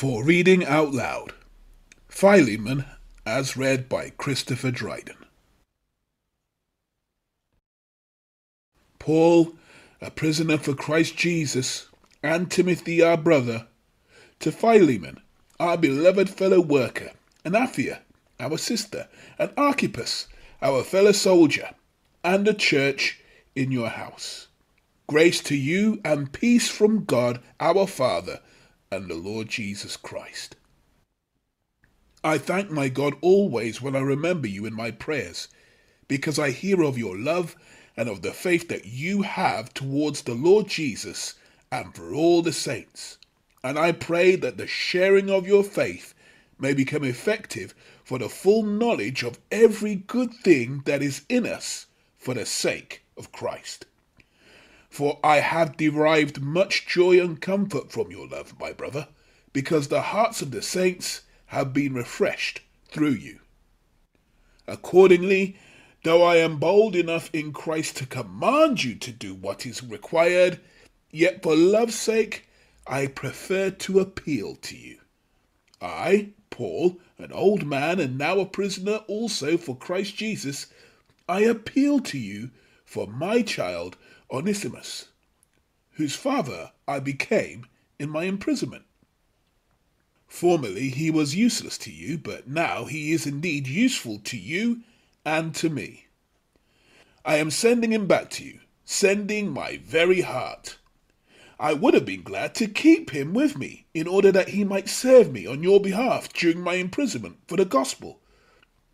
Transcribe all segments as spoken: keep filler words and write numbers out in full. For Reading Out Loud, Philemon, as read by Christopher Dryden. Paul, a prisoner for Christ Jesus, and Timothy our brother, to Philemon, our beloved fellow worker, and Apphia, our sister, and Archippus, our fellow soldier, and the church in your house. Grace to you and peace from God our Father, and the Lord Jesus Christ. I thank my God always when I remember you in my prayers, because I hear of your love and of the faith that you have towards the Lord Jesus and for all the saints. And I pray that the sharing of your faith may become effective for the full knowledge of every good thing that is in us for the sake of Christ. For I have derived much joy and comfort from your love, my brother, because the hearts of the saints have been refreshed through you. Accordingly, though I am bold enough in Christ to command you to do what is required, yet for love's sake I prefer to appeal to you. I, Paul, an old man and now a prisoner also for Christ Jesus, I appeal to you for my child Onesimus, whose father I became in my imprisonment. Formerly he was useless to you, but now he is indeed useful to you and to me. I am sending him back to you, sending my very heart. I would have been glad to keep him with me, in order that he might serve me on your behalf during my imprisonment for the gospel,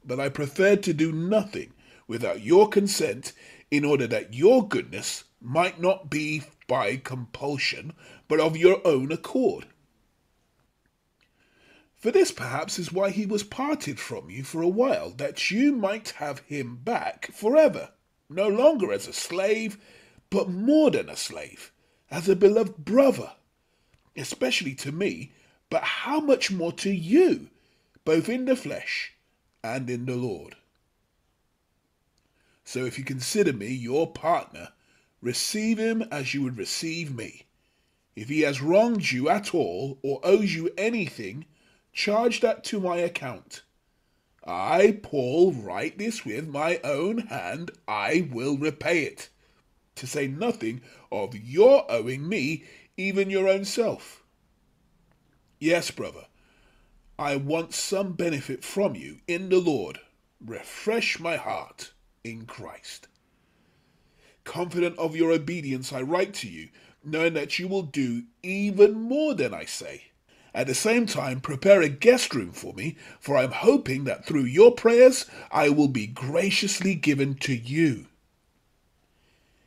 but I preferred to do nothing without your consent, in order that your goodness might not be by compulsion, but of your own accord. For this perhaps is why he was parted from you for a while, that you might have him back forever, no longer as a slave, but more than a slave, as a beloved brother, especially to me, but how much more to you, both in the flesh and in the Lord. So if you consider me your partner, receive him as you would receive me. If he has wronged you at all, or owes you anything, charge that to my account. I, Paul, write this with my own hand, I will repay it, to say nothing of your owing me even your own self. Yes, brother, I want some benefit from you in the Lord. Refresh my heart in Christ. Confident of your obedience, I write to you, knowing that you will do even more than I say. At the same time, prepare a guest room for me, for I am hoping that through your prayers I will be graciously given to you.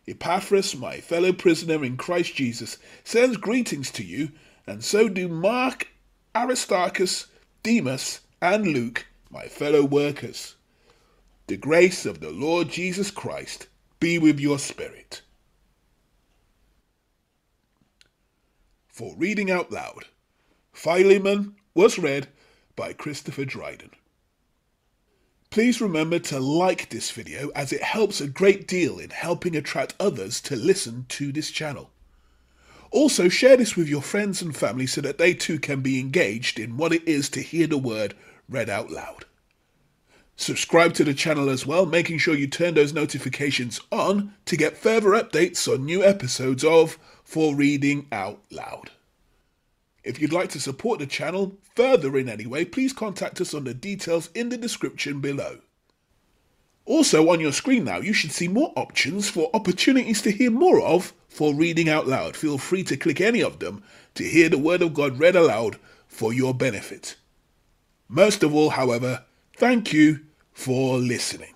Epaphras, my fellow prisoner in Christ Jesus, sends greetings to you, and so do Mark, Aristarchus, Demas, and Luke, my fellow workers. The grace of the Lord Jesus Christ be with your spirit. For Reading Out Loud, Philemon was read by Christopher Dryden. Please remember to like this video, as it helps a great deal in helping attract others to listen to this channel. Also, share this with your friends and family so that they too can be engaged in what it is to hear the word read out loud. Subscribe to the channel as well, making sure you turn those notifications on to get further updates on new episodes of For Reading Out Loud. If you'd like to support the channel further in any way, please contact us on the details in the description below. Also on your screen now, you should see more options for opportunities to hear more of For Reading Out Loud. Feel free to click any of them to hear the Word of God read aloud for your benefit. Most of all, however, thank you for listening.